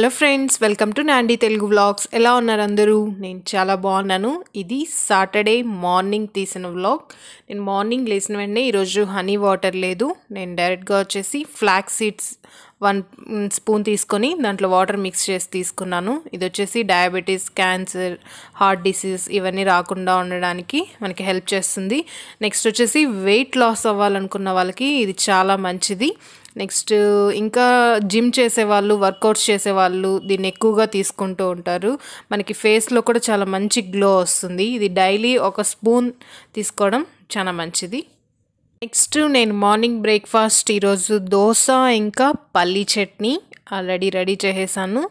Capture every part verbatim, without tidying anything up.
Hello friends, welcome to Nandi Telugu Vlogs. Ela unnaru andaru nenu chaala bagunnanu. Idi Saturday morning teesina vlog. Nenu morning lesson venne ee roju honey water ledu. Nenu direct ga vachesi flax seeds one spoon తీసుకొని దాంట్లో water mix చేసి తీసుకున్నాను. ఇది వచ్చేసి diabetes, cancer, heart disease ఇవన్నీ రాకుండా ఉండడానికి మనకి హెల్ప్ చేస్తుంది. నెక్స్ట్ వచ్చేసి weight loss అవ్వాలనుకున్న వాళ్ళకి ఇది చాలా మంచిది. నెక్స్ట్ ఇంకా జిమ్ చేసే వాళ్ళు, వర్కౌట్స్ చేసే వాళ్ళు దీన్ని ఎక్కువగా తీసుకుంటూ ఉంటారు. మనకి ఫేస్ లో కూడా చాలా మంచి గ్లో వస్తుంది. ఇది డైలీ ఒక స్పూన్ తీసుకోవడం చాలా మంచిది. నెక్స్ట్ నేను మార్నింగ్ బ్రేక్ఫాస్ట్ ఈరోజు దోశ ఇంకా పల్లి చట్నీ ఆల్రెడీ రెడీ చేసేసాను.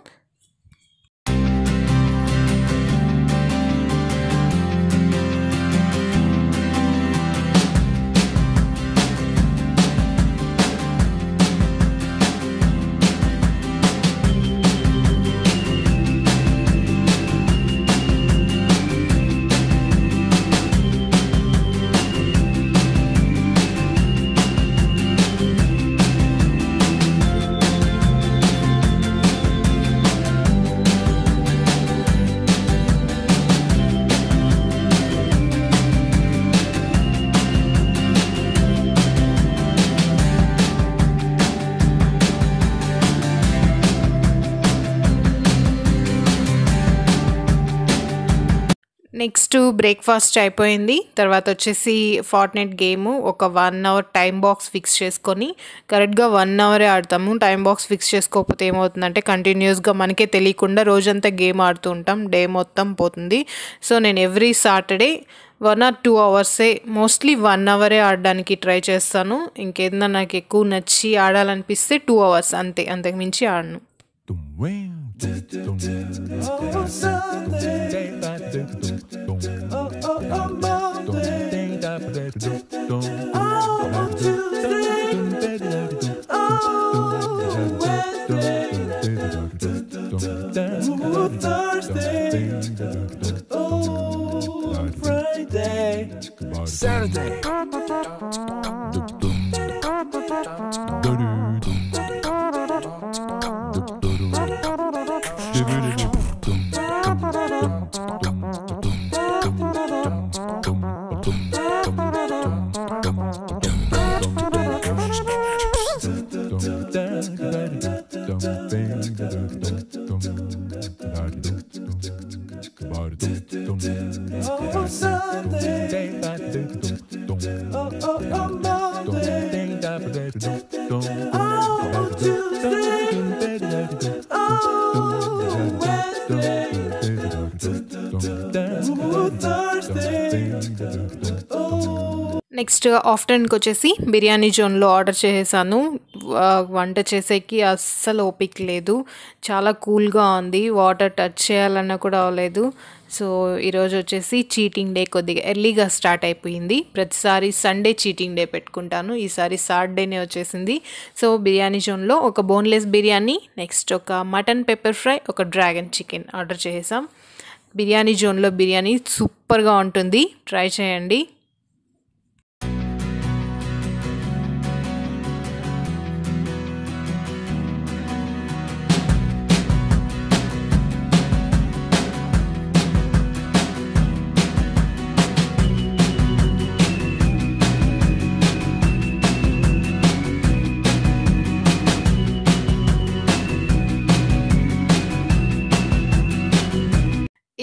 నెక్స్ట్ బ్రేక్ఫాస్ట్ అయిపోయింది. తర్వాత వచ్చేసి ఫార్ట్నైట్ గేమ్ ఒక one hour time box fix చేసుకొని కరెక్ట్గా వన్ అవరే ఆడతాము. టైం బాక్స్ ఫిక్స్ చేసుకోకపోతే ఏమవుతుందంటే కంటిన్యూస్గా మనకే తెలియకుండా రోజంతా గేమ్ ఆడుతూ ఉంటాం, డే మొత్తం పోతుంది. సో నేను every Saturday one or two అవర్సే, మోస్ట్లీ వన్ అవరే ఆడడానికి ట్రై చేస్తాను. ఇంకేదన్నా నాకు ఎక్కువ నచ్చి ఆడాలనిపిస్తే టూ అవర్స్ అంతే, అంతకు మించి ఆడను. Saturday నెక్స్ట్ ఆఫ్టర్నూన్కి వచ్చేసి బిర్యానీ జోన్లో ఆర్డర్ చేసేసాను. వంట చేసేకి అస్సలు ఓపిక లేదు, చాలా కూల్గా ఉంది, వాటర్ టచ్ చేయాలన్నా కూడా అవ్వలేదు. సో ఈరోజు వచ్చేసి చీటింగ్ డే, కొద్దిగా ఎర్లీగా స్టార్ట్ అయిపోయింది. ప్రతిసారి సండే చీటింగ్ డే పెట్టుకుంటాను, ఈసారి సాటర్డేనే వచ్చేసింది. సో బిర్యానీ జోన్లో ఒక బోన్లెస్ బిర్యానీ, నెక్స్ట్ ఒక మటన్ పెప్పర్ ఫ్రై, ఒక డ్రాగన్ చికెన్ ఆర్డర్ చేసేసాం. బిర్యానీ జోన్లో బిర్యానీ సూపర్గా ఉంటుంది, ట్రై చేయండి.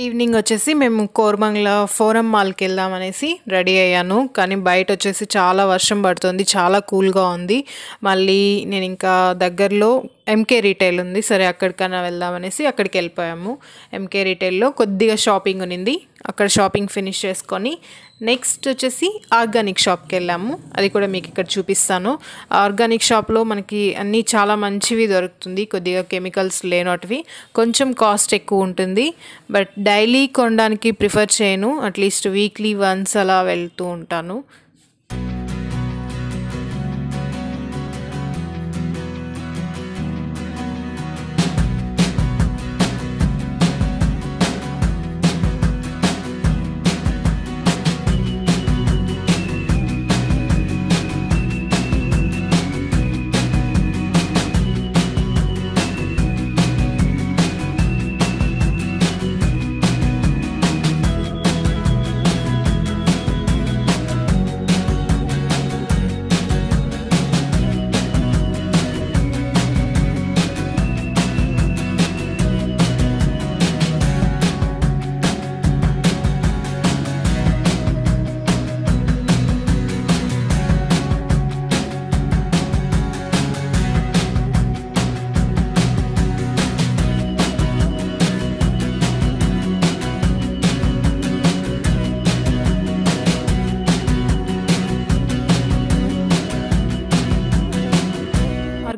ఈవినింగ్ వచ్చేసి మేము కోరమంగళ ఫోరం మాల్కి వెళ్దాం అనేసి రెడీ అయ్యాను, కానీ బయట వచ్చేసి చాలా వర్షం పడుతుంది, చాలా కూల్గా ఉంది. మళ్ళీ నేను ఇంకా దగ్గరలో ఎంకే రీటైల్ ఉంది, సరే అక్కడికన్నా వెళ్దాం అనేసి అక్కడికి వెళ్ళిపోయాము. ఎంకే రీటైల్లో కొద్దిగా షాపింగ్ ఉన్నింది, అక్కడ షాపింగ్ ఫినిష్ చేసుకొని నెక్స్ట్ వచ్చేసి ఆర్గానిక్ షాప్కి వెళ్ళాము. అది కూడా మీకు ఇక్కడ చూపిస్తాను. ఆర్గానిక్ షాప్లో మనకి అన్నీ చాలా మంచివి దొరుకుతుంది, కొద్దిగా కెమికల్స్ లేనోటివి, కొంచెం కాస్ట్ ఎక్కువ ఉంటుంది. బట్ డైలీ కొనడానికి ప్రిఫర్ చేయను, అట్లీస్ట్ వీక్లీ వన్స్ అలా వెళ్తూ ఉంటాను.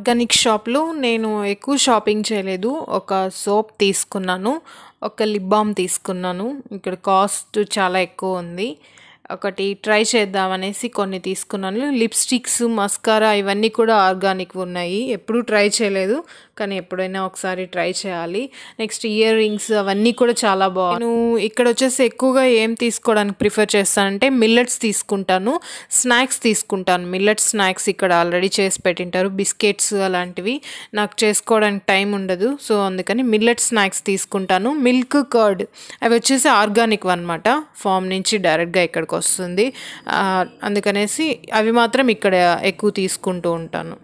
ఆర్గానిక్ షాప్ లో నేను ఎక్కువ షాపింగ్ చేయలేదు ఒక సోప్ తీసుకున్నాను ఒక లిప్ బామ్ తీసుకున్నాను ఇక్కడ కాస్ట్ చాలా ఎక్కువ ఉంది ఒకటి ట్రై చేద్దాం అనేసి కొన్ని తీసుకున్నాను లిప్ స్టిక్స్ మస్కారా ఇవన్నీ కూడా ఆర్గానిక్ ఉన్నాయి ఎప్పుడూ ట్రై చేయలేదు కానీ ఎప్పుడైనా ఒకసారి ట్రై చేయాలి నెక్స్ట్ ఇయర్ రింగ్స్ అవన్నీ కూడా చాలా బాగున్నాయి నేను ఇక్కడ వచ్చేసి ఎక్కువగా ఏం తీసుకోవడానికి ప్రిఫర్ చేస్తానంటే మిల్లెట్స్ తీసుకుంటాను స్నాక్స్ తీసుకుంటాను మిల్లెట్ స్నాక్స్ ఇక్కడ ఆల్రెడీ చేసి పెట్టింటారు బిస్కెట్స్ అలాంటివి నాకు చేసుకోవడానికి టైం ఉండదు సో అందుకని మిల్లెట్ స్నాక్స్ తీసుకుంటాను మిల్క్ కర్డ్ అవి వచ్చేసి ఆర్గానిక్ అన్నమాట ఫామ్ నుంచి డైరెక్ట్ గా ఇక్కడికి వస్తుంది అందుకనేసి అవి మాత్రం ఇక్కడ ఎక్కువ తీసుకుంటూ ఉంటాను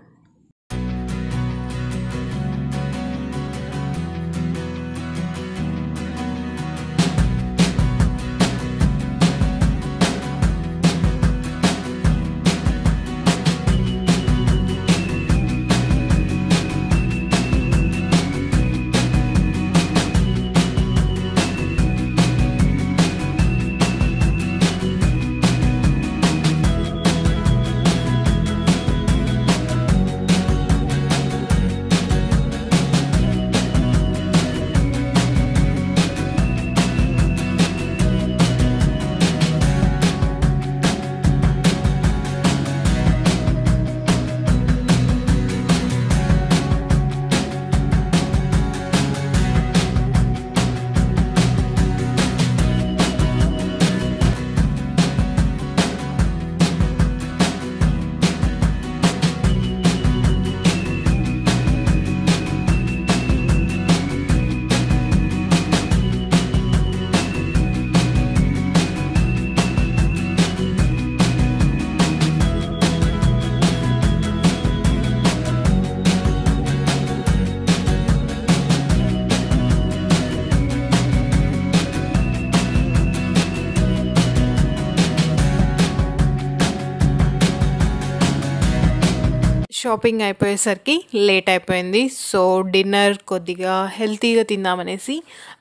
షాపింగ్ అయిపోయేసరికి లేట్ అయిపోయింది సో డిన్నర్ కొద్దిగా హెల్తీగా తిందామనేసి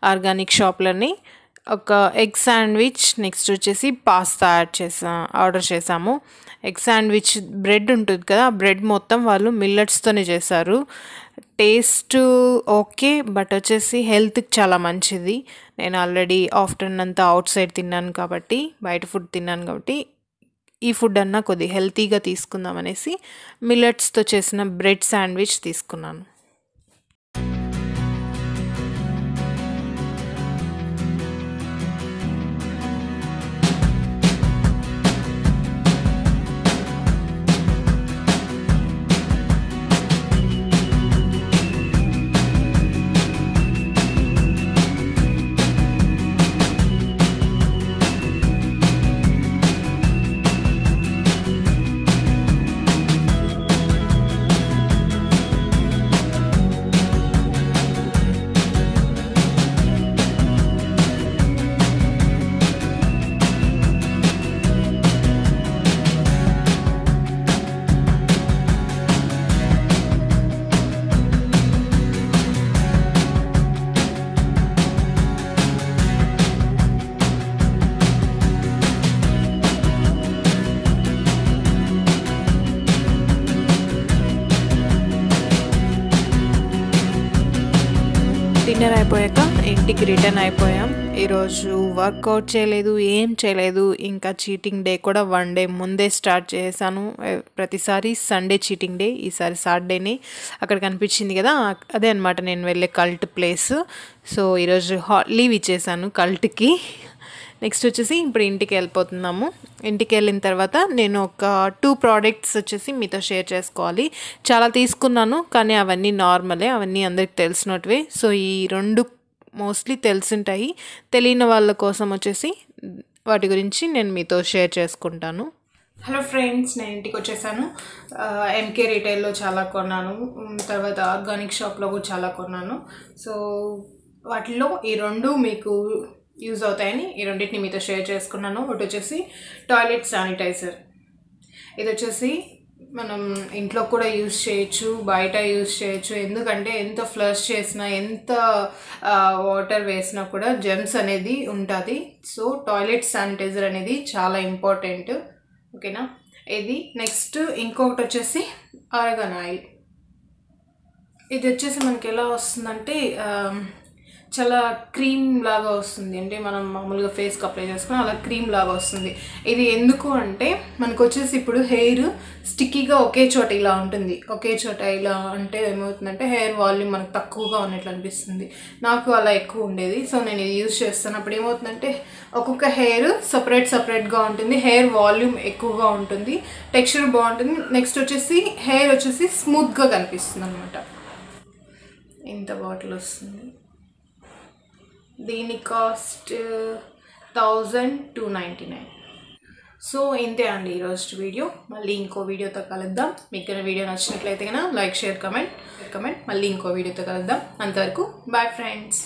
ఆర్గానిక్ షాప్లోని ఒక ఎగ్ శాండ్విచ్ నెక్స్ట్ వచ్చేసి పాస్తా యాడ్ చేసా ఆర్డర్ చేసాము ఎగ్ శాండ్విచ్ బ్రెడ్ ఉంటుంది కదా బ్రెడ్ మొత్తం వాళ్ళు మిల్లెట్స్తోనే చేశారు టేస్ట్ ఓకే బట్ వచ్చేసి హెల్త్కి చాలా మంచిది నేను ఆల్రెడీ ఆఫ్టర్నూన్ అంతా అవుట్ సైడ్ తిన్నాను కాబట్టి బయట ఫుడ్ తిన్నాను కాబట్టి ఈ ఫుడ్ అన్న కొద్ది హెల్తీగా తీసుకుందాం అనేసి మిల్లెట్స్తో చేసిన బ్రెడ్ శాండ్విచ్ తీసుకున్నాను డిన్నర్ అయిపోయాక ఇంటికి రిటర్న్ అయిపోయాం ఈరోజు వర్కౌట్ చేయలేదు ఏం చేయలేదు ఇంకా చీటింగ్ డే కూడా వన్ డే ముందే స్టార్ట్ చేశాను ప్రతిసారి సండే చీటింగ్ డే ఈసారి సాటర్డేనే అక్కడ కనిపించింది కదా అదే అనమాట నేను వెళ్ళే కల్ట్ ప్లేస్ సో ఈరోజు హా లీవ్ ఇచ్చేసాను కల్ట్కి నెక్స్ట్ వచ్చేసి ఇప్పుడు ఇంటికి వెళ్ళిపోతున్నాము ఇంటికి వెళ్ళిన తర్వాత నేను ఒక టూ ప్రోడక్ట్స్ వచ్చేసి మీతో షేర్ చేసుకోవాలి చాలా తీసుకున్నాను కానీ అవన్నీ నార్మలే అవన్నీ అందరికి తెలిసినట్టువే సో ఈ రెండు మోస్ట్లీ తెలిసింటాయి తెలియని వాళ్ళ కోసం వచ్చేసి వాటి గురించి నేను మీతో షేర్ చేసుకుంటాను హలో ఫ్రెండ్స్ నేను ఇంటికి వచ్చేసాను ఎంకే రీటైల్లో చాలా కొన్నాను తర్వాత ఆర్గానిక్ షాప్లో కూడా చాలా కొన్నాను సో వాటిలో ఈ రెండు మీకు యూజ్ అవుతాయని ఈ రెండింటిని మీతో షేర్ చేసుకున్నాను ఒకటి వచ్చేసి టాయిలెట్ శానిటైజర్ ఇది వచ్చేసి మనం ఇంట్లో కూడా యూజ్ చేయొచ్చు బయట యూజ్ చేయొచ్చు ఎందుకంటే ఎంత ఫ్లష్ చేసినా ఎంత వాటర్ వేసినా కూడా జెమ్స్ అనేది ఉంటుంది సో టాయిలెట్ శానిటైజర్ అనేది చాలా ఇంపార్టెంట్ ఓకేనా ఇది నెక్స్ట్ ఇంకొకటి వచ్చేసి ఆర్గాన్ ఆయిల్ ఇది వచ్చేసి మనకి ఎలా వస్తుందంటే చాలా క్రీమ్ లాగా వస్తుంది, అంటే మనం మామూలుగా ఫేస్కి అప్లై చేసుకుని అలా క్రీమ్ లాగా వస్తుంది. ఇది ఎందుకు అంటే మనకు వచ్చేసి ఇప్పుడు హెయిర్ స్టిక్కీగా ఒకే చోట ఇలా ఉంటుంది, ఒకే చోట ఇలా అంటే ఏమవుతుందంటే హెయిర్ వాల్యూమ్ మనకు తక్కువగా ఉన్నట్లు అనిపిస్తుంది. నాకు అలా ఎక్కువ ఉండేది, సో నేను ఇది యూజ్ చేస్తాను. అప్పుడు ఏమవుతుందంటే ఒక్కొక్క హెయిర్ సపరేట్ సపరేట్గా ఉంటుంది, హెయిర్ వాల్యూమ్ ఎక్కువగా ఉంటుంది, టెక్స్చర్ బాగుంటుంది. నెక్స్ట్ వచ్చేసి హెయిర్ వచ్చేసి స్మూత్గా కనిపిస్తుంది అనమాట. ఇంత బాటిల్ వస్తుంది, దీని cost thousand two ninety nine. So ఇంతే అండి ఈరోజు వీడియో. మళ్ళీ ఇంకో వీడియోతో కలుద్దాం. మీకు కనుక వీడియో నచ్చినట్లయితే కనుక లైక్ షేర్ కమెంట్ కమెంట్ మళ్ళీ ఇంకో వీడియోతో కలుద్దాం. అంతవరకు బాయ్ ఫ్రెండ్స్.